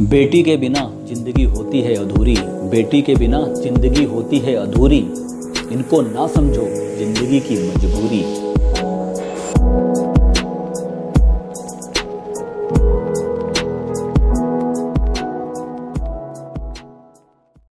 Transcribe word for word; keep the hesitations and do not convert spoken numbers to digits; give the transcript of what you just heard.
बेटी के बिना जिंदगी होती है अधूरी, बेटी के बिना जिंदगी होती है अधूरी। इनको ना समझो जिंदगी की मजबूरी।